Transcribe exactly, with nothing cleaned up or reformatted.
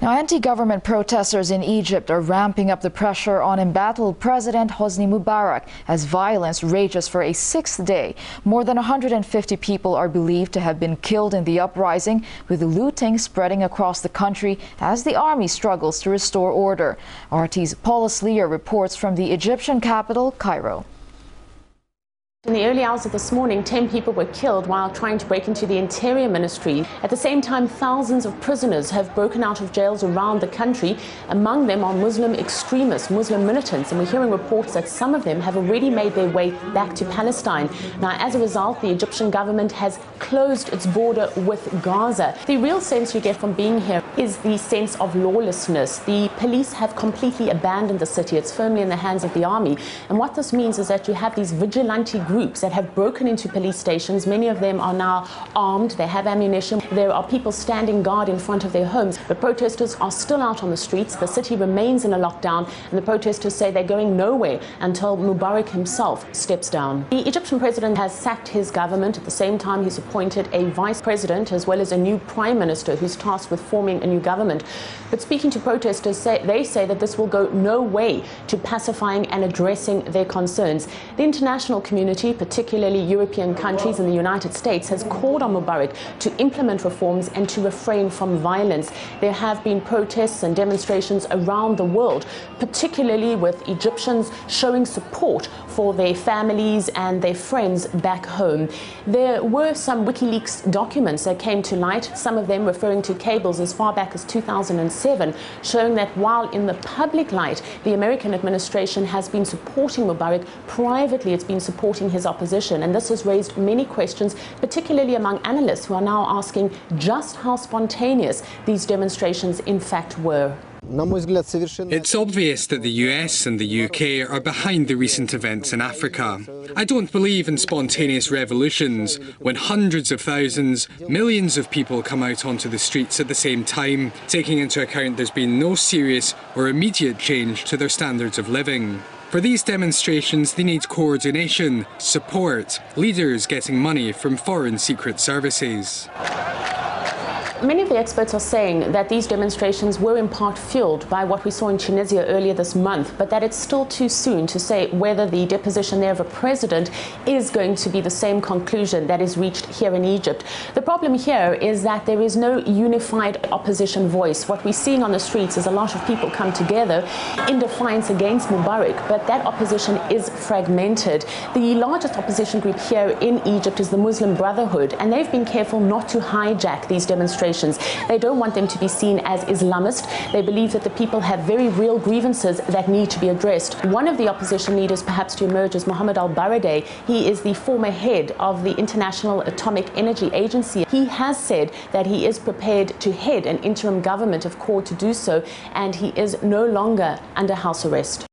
Now, anti-government protesters in Egypt are ramping up the pressure on embattled President Hosni Mubarak as violence rages for a sixth day. More than one hundred fifty people are believed to have been killed in the uprising, with looting spreading across the country as the army struggles to restore order. R T's Paula Slier reports from the Egyptian capital, Cairo. In the early hours of this morning, ten people were killed while trying to break into the Interior Ministry. At the same time, thousands of prisoners have broken out of jails around the country. Among them are Muslim extremists, Muslim militants, and we're hearing reports that some of them have already made their way back to Palestine. Now, as a result, the Egyptian government has closed its border with Gaza. The real sense you get from being here is the sense of lawlessness. The police have completely abandoned the city. It's firmly in the hands of the army. And what this means is that you have these vigilante groups that have broken into police stations. Many of them are now armed. They have ammunition. There are people standing guard in front of their homes. The protesters are still out on the streets. The city remains in a lockdown, and the protesters say they're going nowhere until Mubarak himself steps down. The Egyptian president has sacked his government. At the same time, he's appointed a vice president as well as a new prime minister who's tasked with forming a new government. But speaking to protesters, say, they say that this will go no way to pacifying and addressing their concerns. The international community, particularly European countries and the United States, has called on Mubarak to implement reforms and to refrain from violence. There have been protests and demonstrations around the world, particularly with Egyptians showing support for their families and their friends back home. There were some WikiLeaks documents that came to light, some of them referring to cables as far back as two thousand seven, showing that while in the public light the American administration has been supporting Mubarak, privately it's been supporting his opposition, and this has raised many questions, particularly among analysts who are now asking just how spontaneous these demonstrations in fact were. It's obvious that the U S and the U K are behind the recent events in Africa. I don't believe in spontaneous revolutions when hundreds of thousands, millions of people come out onto the streets at the same time, taking into account there's been no serious or immediate change to their standards of living. For these demonstrations, they need coordination, support, leaders getting money from foreign secret services. Many of the experts are saying that these demonstrations were in part fueled by what we saw in Tunisia earlier this month, but that it's still too soon to say whether the deposition there of a president is going to be the same conclusion that is reached here in Egypt. The problem here is that there is no unified opposition voice. What we're seeing on the streets is a lot of people come together in defiance against Mubarak, but that opposition is fragmented. The largest opposition group here in Egypt is the Muslim Brotherhood, and they've been careful not to hijack these demonstrations. They don't want them to be seen as Islamist. They believe that the people have very real grievances that need to be addressed. One of the opposition leaders perhaps to emerge is Mohammed Al-Baradei. He is the former head of the International Atomic Energy Agency. He has said that he is prepared to head an interim government if called to do so, and he is no longer under house arrest.